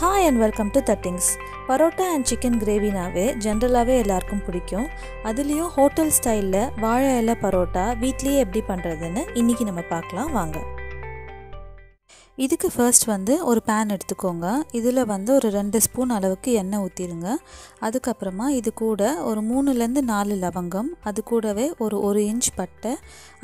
Hi and welcome to Tattingz. Parotta and chicken gravy naave generally ellarkum pidikum. Adiliyum hotel style la vazhai ilai parotta வீட்லயே எப்படி பண்றதுன்னு இன்னைக்கு நம்ம பார்க்கலாம் வாங்க. இதுக்கு first வந்து ஒரு pan எடுத்துக்கோங்க. இதுல வந்து ஒரு 2 ஸ்பூன் அளவுக்கு எண்ணெய் ஊத்திடுங்க. அதுக்கு அப்புறமா இது கூட ஒரு 3 ல இருந்து 4 லவங்கம், அது கூடவே ஒரு 1 இன்ச் பட்டை,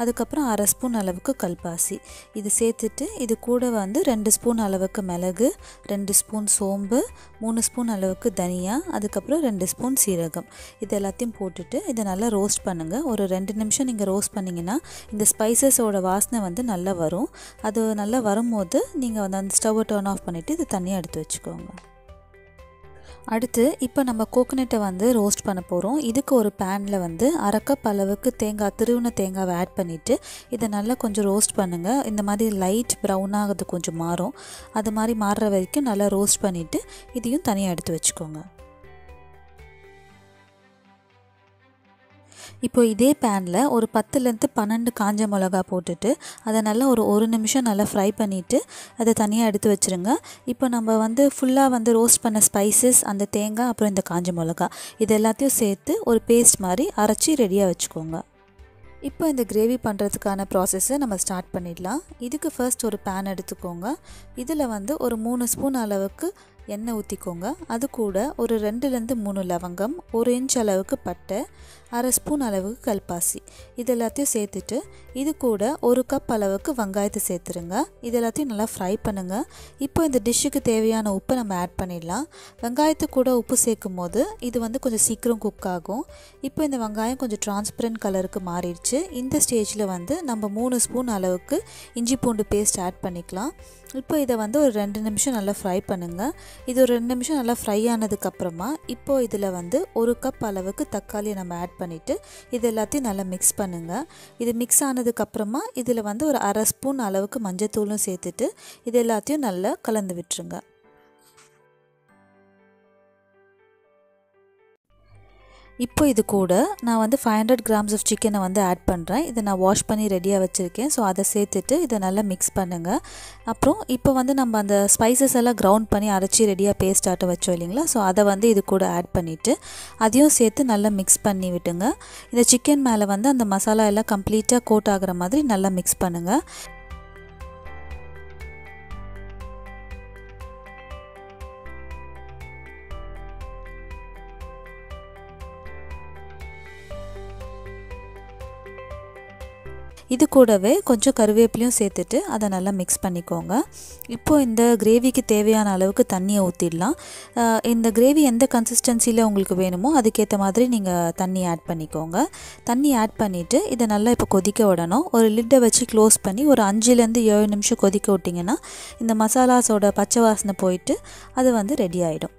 அதுக்கு அப்புறம் 1/2 ஸ்பூன் அளவுக்கு கல்பாசி. இது சேர்த்துட்டு இது கூட வந்து 2 ஸ்பூன் அளவுக்கு மிளகு, 2 ஸ்பூன் சோம்பு, 3 ஸ்பூன் அளவுக்கு தனியா, அதுக்கு அப்புறம் 2 ஸ்பூன் சீரகம். இது எல்லாத்தையும் போட்டுட்டு இத நல்லா ரோஸ்ட் பண்ணுங்க. ஒரு 2 நிமிஷம் நீங்க ரோஸ்ட் பண்ணீங்கனா இந்த ஸ்பைசஸோட வாசனை வந்து நல்லா வரும். அது நல்லா வரும்போது நீங்க வந்து அந்த ஸ்டவ் டர்ன் ஆஃப் பண்ணிட்டு இது தனியா எடுத்து வெச்சுக்கோங்க. அடுத்து இப்போ நம்ம கோகனட்டை வந்து ரோஸ்ட் பண்ண போறோம். இதுக்கு ஒரு panல வந்து 1/2 கப் அளவுக்கு தேங்காய் திருவுன தேங்காய் ஆட் பண்ணிட்டு இத நல்லா கொஞ்சம் ரோஸ்ட் பண்ணுங்க. இந்த மாதிரி லைட் பிரவுன் ஆகுது கொஞ்சம் மாறும். அது மாதிரி மாறற வரைக்கும் நல்லா ரோஸ்ட் பண்ணிட்டு இதையும் தனியா எடுத்து வெச்சுக்கோங்க. இப்போ இதே panல ஒரு 10 ல இருந்து 12 காஞ்ச மிளகாய் போட்டுட்டு அத நல்லா ஒரு 1 நிமிஷம் நல்லா ஃப்ரை பண்ணிட்டு அத தனியா எடுத்து வச்சிருங்க. இப்போ நம்ம வந்து ஃபுல்லா வந்து ரோஸ்ட் பண்ண ஸ்பைसेस அந்த தேங்காய் அப்புறம் இந்த காஞ்ச மிளகாய் இது எல்லாத்தையும் சேர்த்து ஒரு பேஸ்ட் மாதிரி அரைச்சி ரெடியா வெச்சுக்கோங்க. இப்போ இந்த கிரேவி பண்றதுக்கான process நம்ம ஸ்டார்ட் பண்ணிடலாம். இதுக்கு first ஒரு pan எடுத்துக்கோங்க. இதுல வந்து ஒரு 3 ஸ்பூன் அளவுக்கு எண்ணெய் ஊத்திக்கோங்க. அது கூட ஒரு 2 ல இருந்து 3 லவங்கம், 1 இன்ச் அளவுக்கு பட்டை, 1/2 ஸ்பூன் அளவுக்கு கல்பாசி. இதெல்லாத்தையும் சேர்த்துட்டு இது கூட 1 கப் அளவுக்கு வெங்காயத்தை சேர்த்துருங்க. இதெல்லாத்தையும் நல்லா ஃப்ரை பண்ணுங்க. இப்போ இந்த டிஷ்க்கு தேவையான உப்பு நம்ம ஆட் பண்ணிடலாம். வெங்காயத்து கூட உப்பு சேர்க்கும்போது இது வந்து கொஞ்சம் சீக்கிரம் குக் ஆகும். இப்போ இந்த வெங்காயம் கொஞ்சம் டிரான்ஸ்பரண்ட் கலருக்கு மாறிடுச்சு. இந்த ஸ்டேஜ்ல வந்து நம்ம 3 ஸ்பூன் அளவுக்கு இஞ்சி பூண்டு பேஸ்ட் ஆட் பண்ணிக்கலாம். இப்போ இத வந்து ஒரு 2 நிமிஷம் நல்லா ஃப்ரை பண்ணுங்க. இது ஒரு 2 நிமிஷம் நல்லா ஃப்ரை ஆனதுக்கு அப்புறமா இப்போ இதுல வந்து 1 கப் அளவுக்கு தக்காளி நம்ம ஆட் பண்ணிட்டு இது எல்லாத்தையும் நல்லா மிக்ஸ் பண்ணுங்க. இது மிக்ஸ் ஆனதுக்கு அப்புறமா இதுல வந்து ஒரு 1/2 ஸ்பூன் அளவுக்கு மஞ்சள் தூளும் சேர்த்துட்டு இது எல்லாத்தையும் நல்லா கலந்து விட்டுருங்க. இப்போ இது கூட நான் வந்து 500 grams of chicken வந்து ஆட் பண்றேன். இத நான் வாஷ் பண்ணி ரெடியா வச்சிருக்கேன். சோ அத சேர்த்துட்டு இத நல்லா mix பண்ணுங்க. அப்புறம் இப்போ வந்து நம்ம அந்த ஸ்பைसेस எல்லாம் கிரவுண்ட் பண்ணி அரைச்சி ரெடியா பேஸ்ட் ஆட்ட வச்சோம்லீங்களா, சோ அத வந்து இது கூட ஆட் பண்ணிட்டு அதையும் சேர்த்து நல்லா mix பண்ணி விடுங்க. இந்த chicken மேல வந்து அந்த மசாலா எல்லாம் கம்ப்ளீட்டா கோட் ஆகுற மாதிரி நல்லா mix பண்ணுங்க. இது கூடவே கொஞ்சம் கறிவேப்பிலையும் சேர்த்துட்டு அத நல்லா mix பண்ணிக்கோங்க. இப்போ இந்த கிரேவிக்கு தேவையான அளவுக்கு தண்ணியை ஊத்திடலாம். இந்த கிரேவி எந்த கன்சிஸ்டன்சில உங்களுக்கு வேணுமோ அதுக்கேத்த மாதிரி நீங்க தண்ணி ஆட் பண்ணிக்கோங்க. தண்ணி ஆட் பண்ணிட்டு இத நல்லா இப்ப கொதிக்க விடணும். ஒரு லிட் வச்சு க்ளோஸ் பண்ணி ஒரு 5 ல இருந்து 7 நிமிஷம் கொதிக்க விட்டீங்கனா இந்த மசாலாஸோட பச்சை வாசனை போயிட்டு அது வந்து ரெடி ஆயிடும்.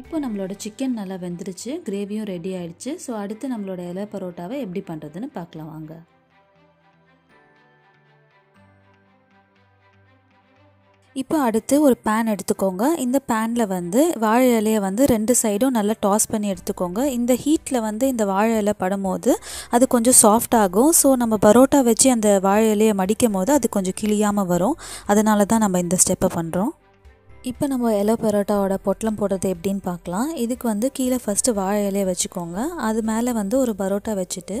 இப்போ நம்மளோட சிக்கன் நல்லா வெந்துருச்சு, கிரேவியும் ரெடி ஆயிடுச்சு. சோ அடுத்து நம்மளோட இலை பரோட்டாவை எப்படி பண்றதுன்னு பார்க்கலாம் வாங்க. இப்போ அடுத்து ஒரு pan எடுத்துக்கோங்க. இந்த panல வந்து வாழை இலையை வந்து 2 சைடும் நல்லா டாஸ் பண்ணி எடுத்துக்கோங்க. இந்த ஹீட்ல வந்து இந்த வாழை இலை படும்போது அது கொஞ்சம் சாஃப்ட் ஆகும். சோ நம்ம பரோட்டா வச்சு அந்த வாழை இலையை மடிக்கும்போது அது கொஞ்சம் கிளியாம வரும். அதனால தான் நம்ம இந்த ஸ்டெப்பை பண்றோம். இப்போ நம்ம இலை பரோட்டாவோட பொட்டலம் போடுறது எப்படின்னு பார்க்கலாம். இதுக்கு வந்து கீழே ஃபர்ஸ்ட் வாழை இலையை வச்சுக்கோங்க. அது மேலே வந்து ஒரு பரோட்டா வச்சுட்டு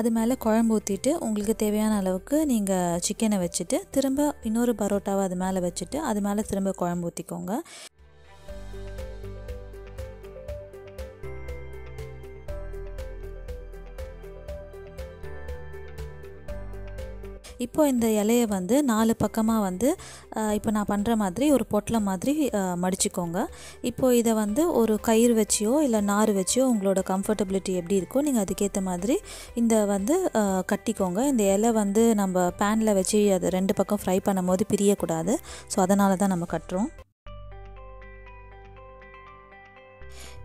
அது மேலே குழம்பு ஊற்றிட்டு உங்களுக்கு தேவையான அளவுக்கு நீங்கள் சிக்கனை வச்சுட்டு திரும்ப இன்னொரு பரோட்டாவை அது மேலே வச்சுட்டு அது மேலே திரும்ப குழம்பு ஊற்றிக்கோங்க. இப்போ இந்த இலையை வந்து 4 பக்கமா வந்து இப்போ நான் பண்ற மாதிரி ஒரு பொட்டலம் மாதிரி மடிச்சுக்கோங்க. இப்போ இத வந்து ஒரு கயிறு வச்சியோ இல்ல நார் வச்சியோ உங்களோட கம்ஃபர்ட்டபிலிட்டி எப்படி இருக்கோ நீங்க அதுக்கேத்த மாதிரி இந்த வந்து கட்டிக்கோங்க. இந்த இலை வந்து நம்ம panல வச்சி அது 2 பக்கம் ஃப்ரை பண்ணும்போது பிரிய கூடாது. சோ அதனால தான் நம்ம கட்டறோம்.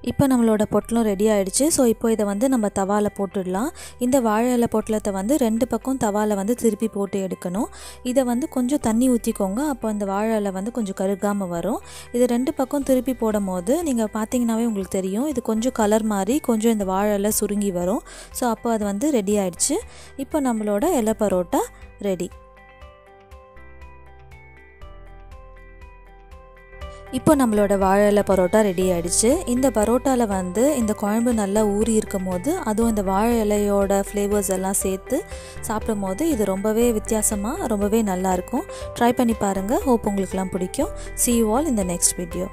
இப்போ நம்மளோட பொட்டலம் ரெடி ஆயிடுச்சு. சோ இப்போ இத வந்து நம்ம தவால போட்டுடலாம். இந்த வாழை இலை பொட்டலத்தை வந்து 2 பக்கம் தவால வந்து திருப்பி போட்டு எடுக்கணும். இத வந்து கொஞ்சம் தண்ணி ஊத்திக்கோங்க. அப்போ அந்த வாழை இலை வந்து கொஞ்சம் கருகாம வரும். இது 2 பக்கம் திருப்பி போடும்போது நீங்க பாத்தீங்கனாவே உங்களுக்கு தெரியும் இது கொஞ்சம் கலர் மாதிரி கொஞ்சம் இந்த வாழை இலை சுருங்கி வரும். சோ அப்போ அது வந்து ரெடி ஆயிடுச்சு. இப்போ நம்மளோட இலை பரோட்டா ரெடி. இப்போ நம்மளோட வாழை இலை பரோட்டா ரெடி ஆயிடுச்சு. இந்த பரோட்டால வந்து இந்த குழம்பு நல்லா ஊறி இருக்கும்போது அதுவும் இந்த வாழை இலையோட ஃப்ளேவர்ஸ் எல்லாம் சேர்த்து சாப்பிடும் போது இது ரொம்பவே வித்தியாசமாக ரொம்பவே நல்லாயிருக்கும். ட்ரை பண்ணி பாருங்கள். ஹோப் உங்களுக்குலாம் பிடிக்கும். See you all in the next video.